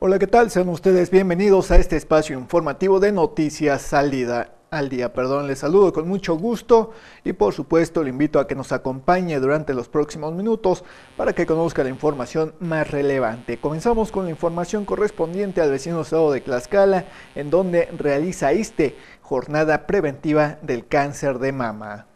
Hola, ¿qué tal? Sean ustedes bienvenidos a este espacio informativo de Noticias Salida al Día. Les saludo con mucho gusto y por supuesto le invito a que nos acompañe durante los próximos minutos para que conozca la información más relevante. Comenzamos con la información correspondiente al vecino estado de Tlaxcala, en donde realiza ISSSTE jornada preventiva del cáncer de mama.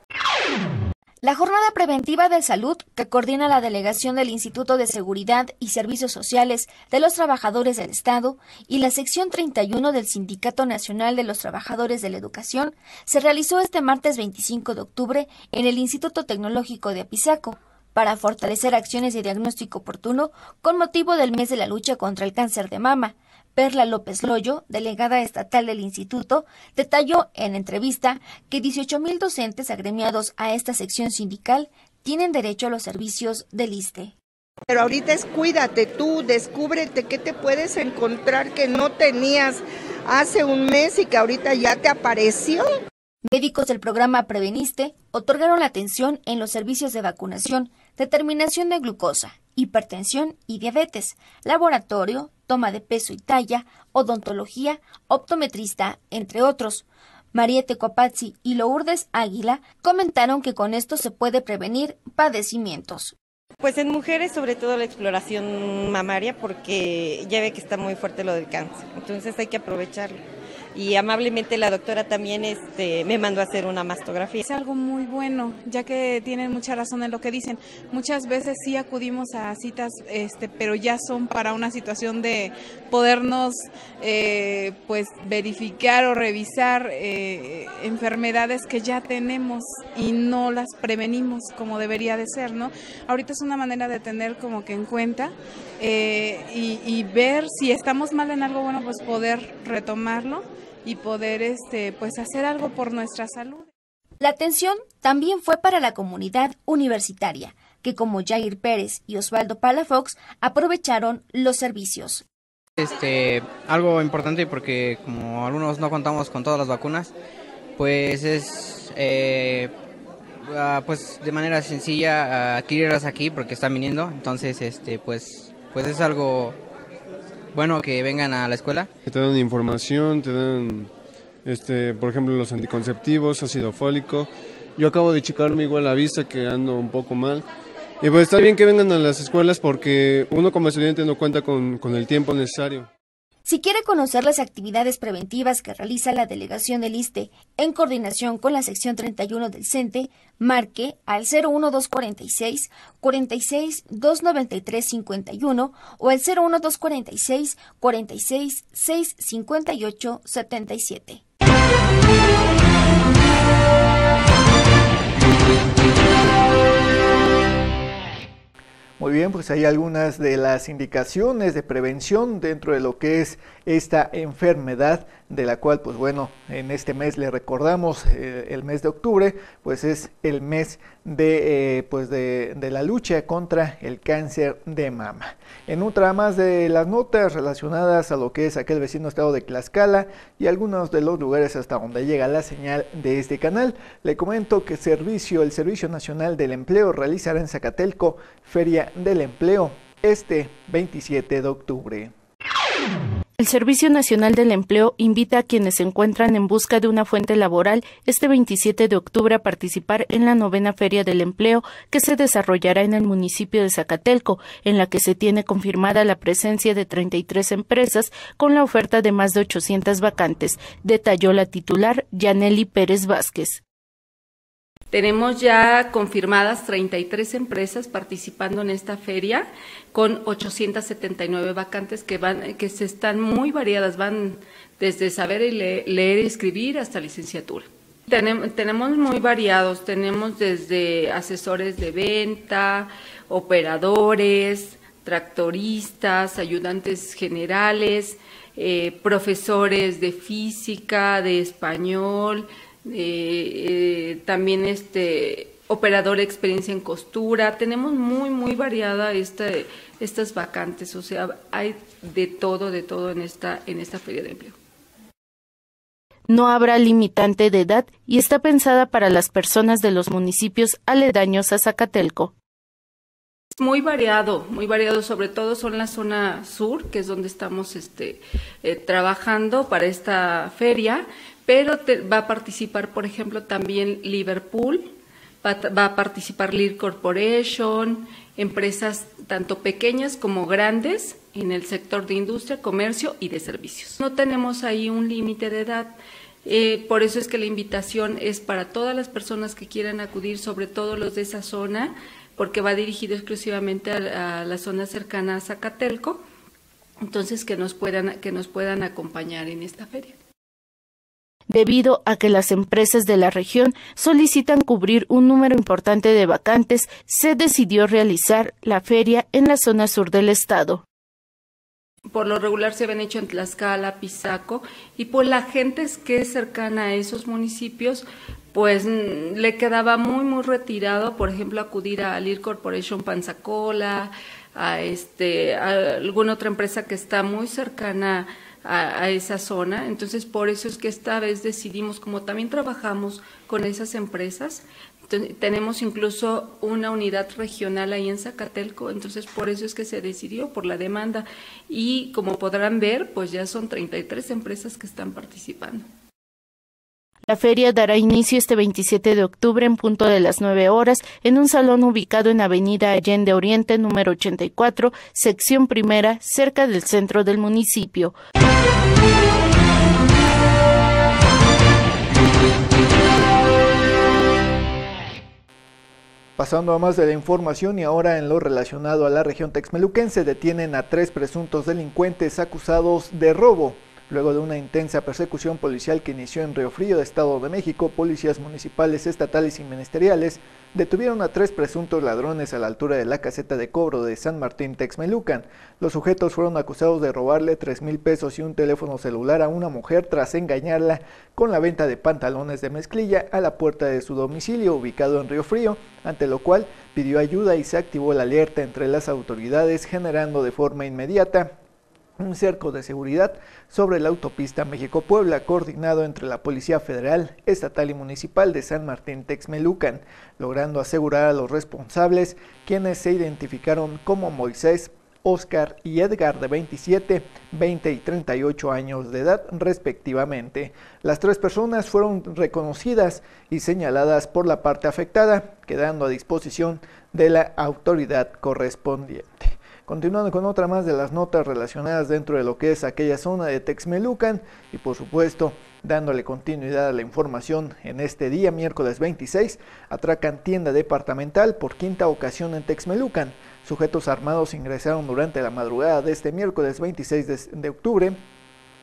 La jornada preventiva de salud que coordina la delegación del Instituto de Seguridad y Servicios Sociales de los Trabajadores del Estado y la sección 31 del Sindicato Nacional de los Trabajadores de la Educación se realizó este martes 25 de octubre en el Instituto Tecnológico de Apizaco para fortalecer acciones de diagnóstico oportuno con motivo del mes de la lucha contra el cáncer de mama. Perla López Loyo, delegada estatal del instituto, detalló en entrevista que 18,000 docentes agremiados a esta sección sindical tienen derecho a los servicios del ISSSTE. Pero ahorita es cuídate tú, descúbrete qué te puedes encontrar que no tenías hace un mes y que ahorita ya te apareció. Médicos del programa Preveniste otorgaron la atención en los servicios de vacunación, determinación de glucosa, hipertensión y diabetes, laboratorio, toma de peso y talla, odontología, optometrista, entre otros. Mariette Copazzi y Lourdes Águila comentaron que con esto se puede prevenir padecimientos. Pues en mujeres sobre todo la exploración mamaria, porque ya ve que está muy fuerte lo del cáncer, entonces hay que aprovecharlo. Y amablemente la doctora también me mandó a hacer una mastografía. Es algo muy bueno, ya que tienen mucha razón en lo que dicen. Muchas veces sí acudimos a citas, pero ya son para una situación de podernos pues verificar o revisar enfermedades que ya tenemos y no las prevenimos como debería de ser, ¿no? Ahorita es una manera de tener como que en cuenta y ver si estamos mal en algo, bueno, pues poder retomarlo y poder pues hacer algo por nuestra salud. La atención también fue para la comunidad universitaria, que como Jair Pérez y Osvaldo Palafox aprovecharon los servicios. Algo importante porque como algunos no contamos con todas las vacunas, pues es pues de manera sencilla adquirirlas aquí porque están viniendo, entonces pues es algo bueno que vengan a la escuela. Que te dan información, te dan, por ejemplo, los anticonceptivos, ácido fólico. Yo acabo de checarme igual la vista, que ando un poco mal. Y pues está bien que vengan a las escuelas porque uno como estudiante no cuenta con el tiempo necesario. Si quiere conocer las actividades preventivas que realiza la delegación del ISSSTE en coordinación con la sección 31 del CENTE, marque al 01246 46 293 51 o al 01246 46 658 77. Muy bien, pues hay algunas de las indicaciones de prevención dentro de lo que es esta enfermedad, de la cual, pues bueno, en este mes le recordamos, el mes de octubre, pues es el mes de la lucha contra el cáncer de mama. En otra más de las notas relacionadas a lo que es aquel vecino estado de Tlaxcala y algunos de los lugares hasta donde llega la señal de este canal, le comento que el Servicio Nacional del Empleo realizará en Zacatelco Feria del Empleo este 27 de octubre. El Servicio Nacional del Empleo invita a quienes se encuentran en busca de una fuente laboral este 27 de octubre a participar en la 9ª Feria del Empleo que se desarrollará en el municipio de Zacatelco, en la que se tiene confirmada la presencia de 33 empresas con la oferta de más de 800 vacantes, detalló la titular Yaneli Pérez Vázquez. Tenemos ya confirmadas 33 empresas participando en esta feria con 879 vacantes que están muy variadas, van desde saber y leer y escribir hasta licenciatura. Tenemos muy variados, tenemos desde asesores de venta, operadores, tractoristas, ayudantes generales, profesores de física, de español, también operador de experiencia en costura. Tenemos muy variada estas vacantes, o sea, hay de todo en esta feria de empleo. No habrá limitante de edad y está pensada para las personas de los municipios aledaños a Zacatelco. muy variado, sobre todo son la zona sur, que es donde estamos trabajando para esta feria, pero va a participar, por ejemplo, también Liverpool, va a participar Lear Corporation, empresas tanto pequeñas como grandes en el sector de industria, comercio y de servicios. No tenemos ahí un límite de edad. Por eso es que la invitación es para todas las personas que quieran acudir, sobre todo los de esa zona, porque va dirigido exclusivamente a la zona cercana a Zacatelco, entonces que nos puedan acompañar en esta feria. Debido a que las empresas de la región solicitan cubrir un número importante de vacantes, se decidió realizar la feria en la zona sur del estado. Por lo regular se habían hecho en Tlaxcala, Apizaco, y por la gente que es cercana a esos municipios, pues le quedaba muy retirado, por ejemplo, acudir a Lear Corporation Panzacola, a alguna otra empresa que está muy cercana a esa zona. Entonces, por eso es que esta vez decidimos, como también trabajamos con esas empresas, tenemos incluso una unidad regional ahí en Zacatelco, entonces por eso es que se decidió, por la demanda. Y como podrán ver, pues ya son 33 empresas que están participando. La feria dará inicio este 27 de octubre en punto de las 9 horas en un salón ubicado en Avenida Allende Oriente, número 84, sección primera, cerca del centro del municipio. Pasando a más de la información y ahora en lo relacionado a la región texmeluquense, detienen a 3 presuntos delincuentes acusados de robo. Luego de una intensa persecución policial que inició en Río Frío, Estado de México, policías municipales, estatales y ministeriales detuvieron a 3 presuntos ladrones a la altura de la caseta de cobro de San Martín Texmelucan. Los sujetos fueron acusados de robarle 3,000 pesos y un teléfono celular a una mujer tras engañarla con la venta de pantalones de mezclilla a la puerta de su domicilio ubicado en Río Frío, ante lo cual pidió ayuda y se activó la alerta entre las autoridades, generando de forma inmediata un cerco de seguridad sobre la autopista México-Puebla, coordinado entre la Policía Federal, Estatal y Municipal de San Martín Texmelucan, logrando asegurar a los responsables, quienes se identificaron como Moisés, Oscar y Edgar, de 27, 20 y 38 años de edad respectivamente. Las 3 personas fueron reconocidas y señaladas por la parte afectada, quedando a disposición de la autoridad correspondiente. Continuando con otra más de las notas relacionadas dentro de lo que es aquella zona de Texmelucan y por supuesto dándole continuidad a la información en este día, miércoles 26, atracan tienda departamental por quinta ocasión en Texmelucan. Sujetos armados ingresaron durante la madrugada de este miércoles 26 de octubre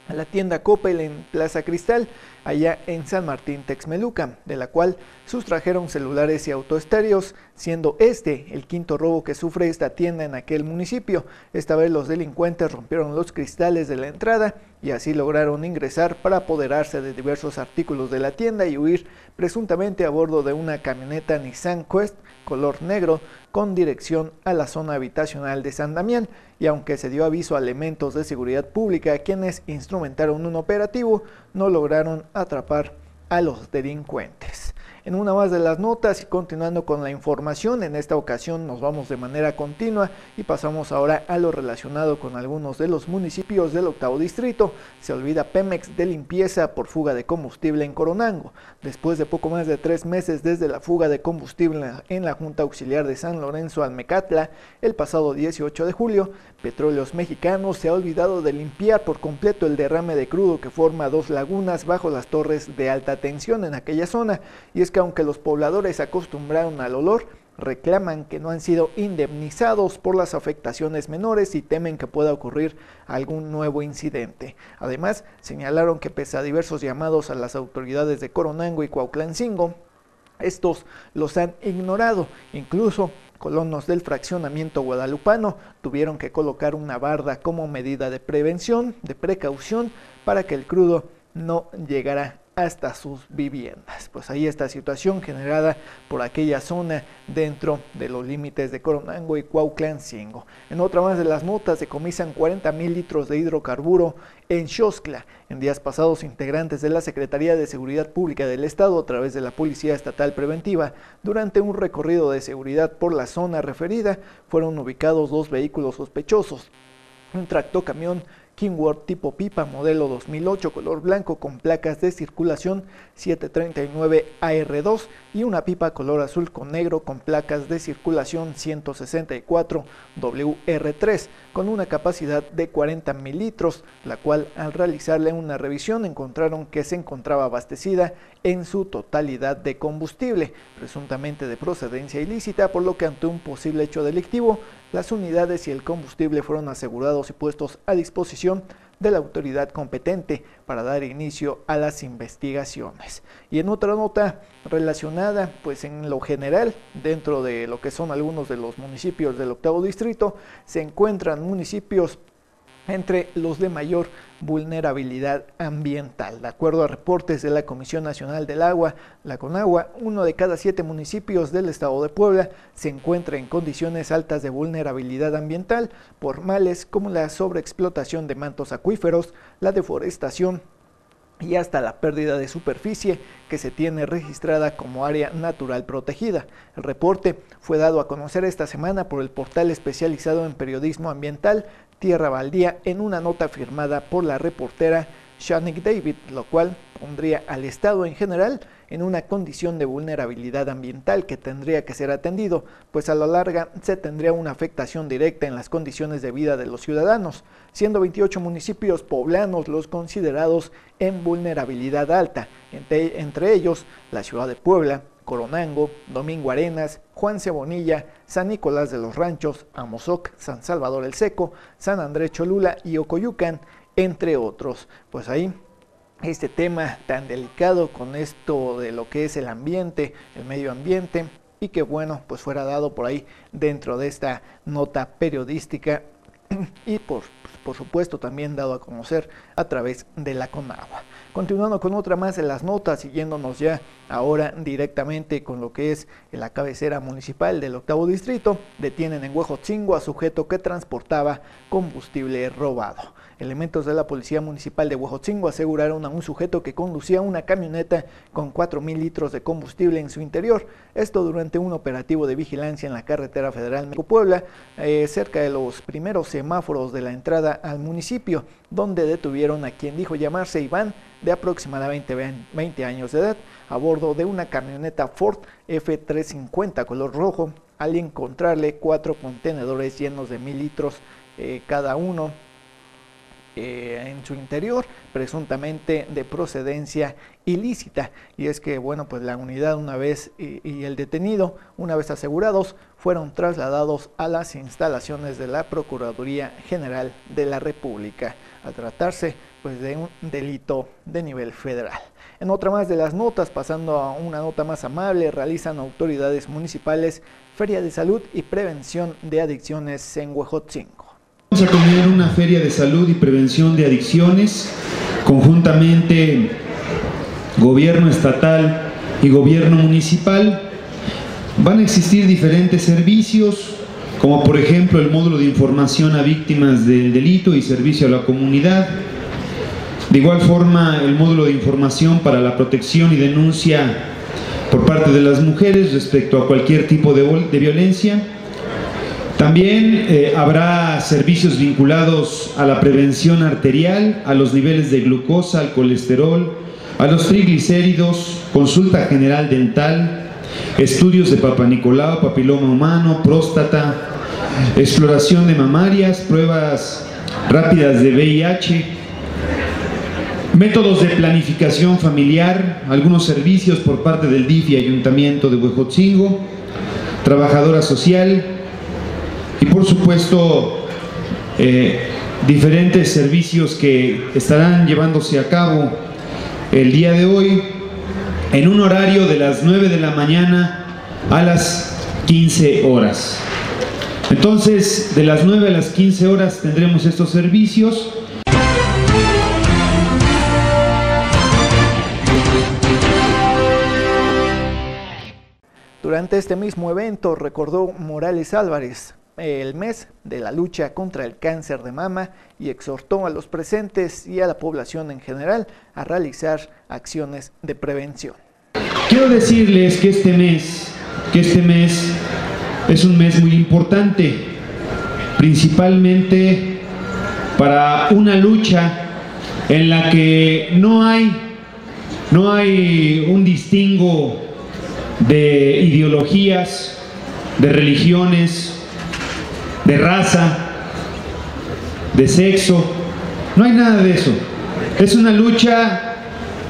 a la tienda Coppel en Plaza Cristal, allá en San Martín Texmelucan, de la cual sustrajeron celulares y autoestéreos, siendo este el quinto robo que sufre esta tienda en aquel municipio. Esta vez los delincuentes rompieron los cristales de la entrada y así lograron ingresar para apoderarse de diversos artículos de la tienda y huir presuntamente a bordo de una camioneta Nissan Quest color negro con dirección a la zona habitacional de San Damián. Y aunque se dio aviso a elementos de seguridad pública, quienes instrumentaron un operativo, no lograron atrapar a los delincuentes. En una más de las notas y continuando con la información, en esta ocasión nos vamos de manera continua y pasamos ahora a lo relacionado con algunos de los municipios del 8º distrito. Se olvida Pemex de limpieza por fuga de combustible en Coronango. Después de poco más de 3 meses desde la fuga de combustible en la Junta Auxiliar de San Lorenzo Almecatla, el pasado 18 de julio, Petróleos Mexicanos se ha olvidado de limpiar por completo el derrame de crudo que forma 2 lagunas bajo las torres de alta tensión en aquella zona, y es que aunque los pobladores se acostumbraron al olor, reclaman que no han sido indemnizados por las afectaciones menores y temen que pueda ocurrir algún nuevo incidente. Además, señalaron que pese a diversos llamados a las autoridades de Coronango y Huejotzingo, estos los han ignorado. Incluso colonos del fraccionamiento guadalupano tuvieron que colocar una barda como medida de precaución para que el crudo no llegara hasta sus viviendas. Pues ahí esta situación generada por aquella zona dentro de los límites de Coronango y Cuauhtlancingo. En otra más de las notas, decomisan 40,000 litros de hidrocarburo en Xoscla. En días pasados, integrantes de la Secretaría de Seguridad Pública del Estado, a través de la Policía Estatal Preventiva, durante un recorrido de seguridad por la zona referida, fueron ubicados 2 vehículos sospechosos. Un tractocamión Kingworth tipo pipa modelo 2008 color blanco con placas de circulación 739AR2 y una pipa color azul con negro con placas de circulación 164WR3 con una capacidad de 40,000 litros, la cual al realizarle una revisión encontraron que se encontraba abastecida en su totalidad de combustible, presuntamente de procedencia ilícita, por lo que ante un posible hecho delictivo, las unidades y el combustible fueron asegurados y puestos a disposición de la autoridad competente para dar inicio a las investigaciones. Y en otra nota relacionada, pues en lo general, dentro de lo que son algunos de los municipios del 8º distrito, se encuentran municipios entre los de mayor vulnerabilidad ambiental. De acuerdo a reportes de la Comisión Nacional del Agua, la Conagua, 1 de cada 7 municipios del estado de Puebla se encuentra en condiciones altas de vulnerabilidad ambiental por males como la sobreexplotación de mantos acuíferos, la deforestación y hasta la pérdida de superficie que se tiene registrada como área natural protegida. El reporte fue dado a conocer esta semana por el portal especializado en periodismo ambiental Tierra Baldía en una nota firmada por la reportera Shanique David, lo cual pondría al estado en general en una condición de vulnerabilidad ambiental que tendría que ser atendido, pues a la larga se tendría una afectación directa en las condiciones de vida de los ciudadanos, siendo 28 municipios poblanos los considerados en vulnerabilidad alta, entre ellos la ciudad de Puebla, Coronango, Domingo Arenas, Juan Cebonilla, San Nicolás de los Ranchos, Amozoc, San Salvador el Seco, San Andrés Cholula y Ocoyucan, entre otros. Pues ahí este tema tan delicado con esto de lo que es el ambiente, el medio ambiente, y que bueno, pues fuera dado por ahí dentro de esta nota periodística y por supuesto también dado a conocer a través de la Conagua. Continuando con otra más en las notas, siguiéndonos ya ahora directamente con lo que es la cabecera municipal del 8º distrito, detienen en Huejotzingo a sujeto que transportaba combustible robado. Elementos de la Policía Municipal de Huejotzingo aseguraron a un sujeto que conducía una camioneta con 4,000 litros de combustible en su interior. Esto durante un operativo de vigilancia en la carretera federal México-Puebla, cerca de los primeros semáforos de la entrada al municipio, donde detuvieron a quien dijo llamarse Iván, de aproximadamente 20 años de edad, a bordo de una camioneta Ford F350 color rojo, al encontrarle 4 contenedores llenos de 1,000 litros cada uno en su interior, presuntamente de procedencia ilícita. Y es que bueno, pues la unidad una vez y el detenido una vez asegurados, fueron trasladados a las instalaciones de la Procuraduría General de la República, a tratarse pues de un delito de nivel federal. En otra más de las notas, pasando a una nota más amable, realizan autoridades municipales feria de salud y prevención de adicciones en Huejotzingo. Vamos a tener una feria de salud y prevención de adicciones, conjuntamente gobierno estatal y gobierno municipal. Van a existir diferentes servicios, como por ejemplo el módulo de información a víctimas del delito y servicio a la comunidad. De igual forma, el módulo de información para la protección y denuncia por parte de las mujeres respecto a cualquier tipo de violencia. También habrá servicios vinculados a la prevención arterial, a los niveles de glucosa, al colesterol, a los triglicéridos, consulta general dental, estudios de papanicolau, papiloma humano, próstata, exploración de mamarias, pruebas rápidas de VIH, métodos de planificación familiar, algunos servicios por parte del DIF y Ayuntamiento de Huejotzingo, trabajadora social, y por supuesto diferentes servicios que estarán llevándose a cabo el día de hoy en un horario de las 9 de la mañana a las 15 horas. Entonces, de las 9 a las 15 horas tendremos estos servicios. Durante este mismo evento, recordó Morales Álvarez, el mes de la lucha contra el cáncer de mama, y exhortó a los presentes y a la población en general a realizar acciones de prevención. Quiero decirles que este mes es un mes muy importante, principalmente para una lucha en la que no hay un distingo de ideologías, de religiones, de raza, de sexo, no hay nada de eso. Es una lucha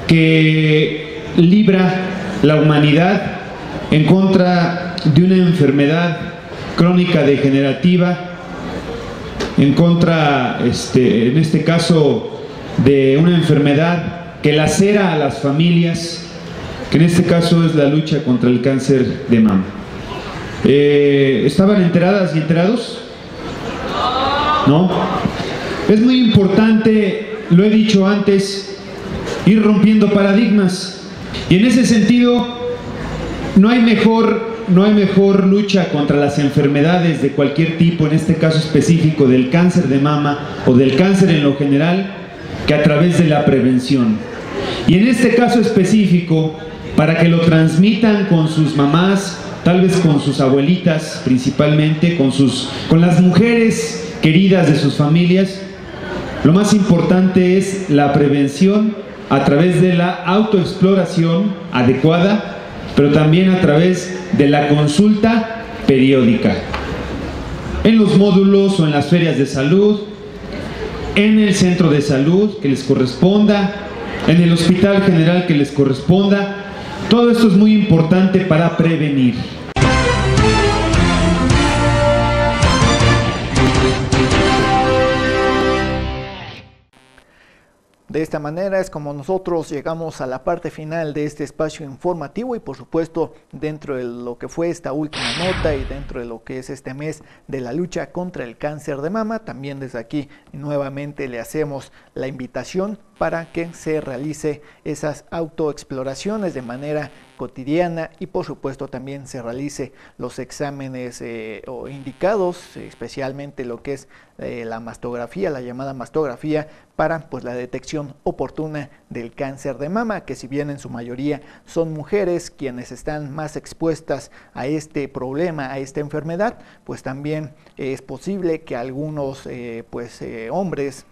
que libra la humanidad en contra de una enfermedad crónica degenerativa, en contra, en este caso, de una enfermedad que lacera a las familias, que en este caso es la lucha contra el cáncer de mama. ¿Estaban enteradas y enterados? ¿No? Es muy importante, lo he dicho antes, ir rompiendo paradigmas. Y en ese sentido, no hay mejor lucha contra las enfermedades de cualquier tipo, en este caso específico del cáncer de mama o del cáncer en lo general, que a través de la prevención. Y en este caso específico, para que lo transmitan con sus mamás, tal vez con sus abuelitas principalmente, con las mujeres queridas de sus familias, lo más importante es la prevención a través de la autoexploración adecuada, pero también a través de la consulta periódica, en los módulos o en las ferias de salud, en el centro de salud que les corresponda, en el hospital general que les corresponda. Todo esto es muy importante para prevenir. De esta manera es como nosotros llegamos a la parte final de este espacio informativo y por supuesto dentro de lo que fue esta última nota y dentro de lo que es este mes de la lucha contra el cáncer de mama, también desde aquí nuevamente le hacemos la invitación para que se realice esas autoexploraciones de manera cotidiana y por supuesto también se realice los exámenes indicados, especialmente lo que es la mastografía, la llamada mastografía, para pues la detección oportuna del cáncer de mama, que si bien en su mayoría son mujeres quienes están más expuestas a este problema, a esta enfermedad, pues también es posible que algunos hombres,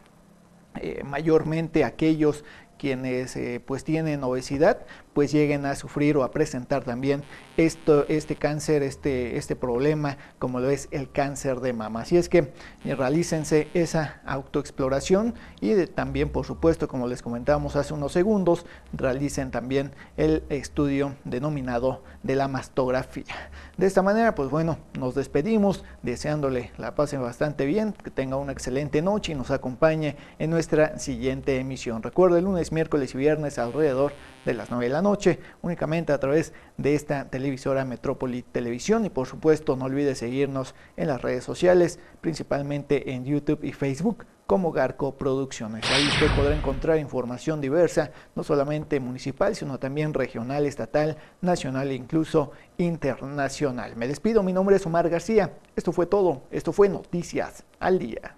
mayormente aquellos quienes pues tienen obesidad, pues lleguen a sufrir o a presentar también este problema como lo es el cáncer de mama. Así es que realícense esa autoexploración y también, por supuesto, como les comentábamos hace unos segundos, realicen también el estudio denominado de la mastografía. De esta manera, pues bueno, nos despedimos deseándole la pasen bastante bien, que tenga una excelente noche y nos acompañe en nuestra siguiente emisión. Recuerde, lunes, miércoles y viernes alrededor de las 9 de la noche, únicamente a través de esta televisora Metrópoli Televisión, y por supuesto no olvide seguirnos en las redes sociales, principalmente en YouTube y Facebook como Garco Producciones. Ahí usted podrá encontrar información diversa, no solamente municipal, sino también regional, estatal, nacional e incluso internacional. Me despido, mi nombre es Omar García, esto fue todo, esto fue Noticias al Día.